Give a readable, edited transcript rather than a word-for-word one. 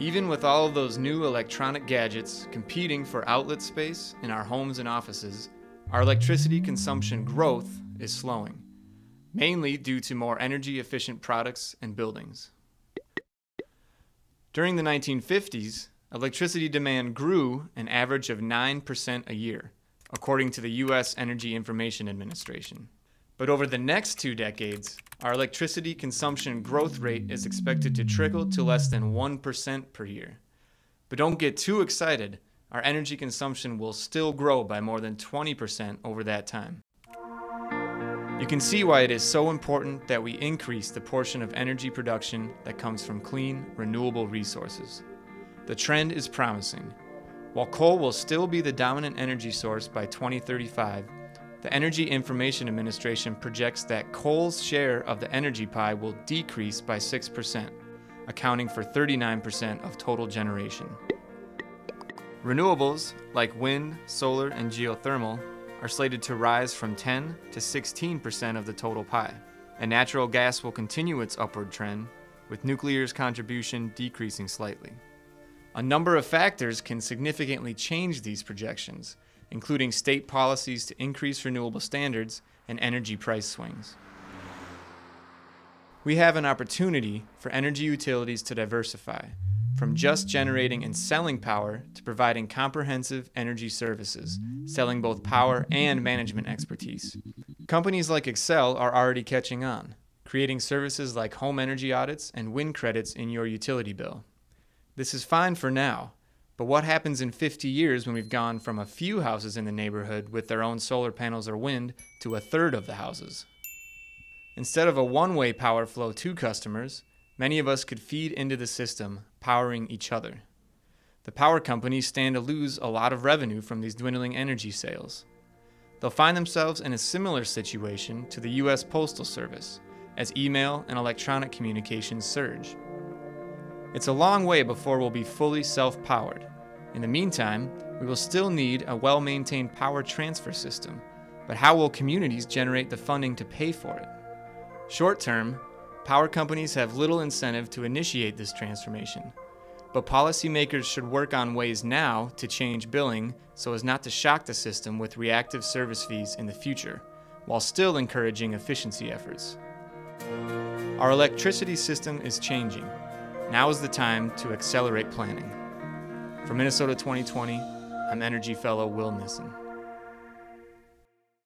Even with all of those new electronic gadgets competing for outlet space in our homes and offices, our electricity consumption growth is slowing, mainly due to more energy-efficient products and buildings. During the 1950s, electricity demand grew an average of 9% a year, according to the U.S. Energy Information Administration. But over the next 2 decades, our electricity consumption growth rate is expected to trickle to less than 1% per year. But don't get too excited. Our energy consumption will still grow by more than 20% over that time. You can see why it is so important that we increase the portion of energy production that comes from clean, renewable resources. The trend is promising. While coal will still be the dominant energy source by 2035, the Energy Information Administration projects that coal's share of the energy pie will decrease by 6%, accounting for 39% of total generation. Renewables, like wind, solar, and geothermal, are slated to rise from 10 to 16% of the total pie, and natural gas will continue its upward trend, with nuclear's contribution decreasing slightly. A number of factors can significantly change these projections, including state policies to increase renewable standards and energy price swings. We have an opportunity for energy utilities to diversify, from just generating and selling power to providing comprehensive energy services, selling both power and management expertise. Companies like Xcel are already catching on, creating services like home energy audits and wind credits in your utility bill. This is fine for now, but what happens in 50 years when we've gone from a few houses in the neighborhood with their own solar panels or wind to 1/3 of the houses? Instead of a one-way power flow to customers, many of us could feed into the system, powering each other. The power companies stand to lose a lot of revenue from these dwindling energy sales. They'll find themselves in a similar situation to the U.S. Postal Service as email and electronic communications surge. It's a long way before we'll be fully self-powered. In the meantime, we will still need a well-maintained power transfer system, but how will communities generate the funding to pay for it? Short-term, power companies have little incentive to initiate this transformation, but policymakers should work on ways now to change billing so as not to shock the system with reactive service fees in the future, while still encouraging efficiency efforts. Our electricity system is changing. Now is the time to accelerate planning. For Minnesota 2020, I'm Energy Fellow Will Nissen.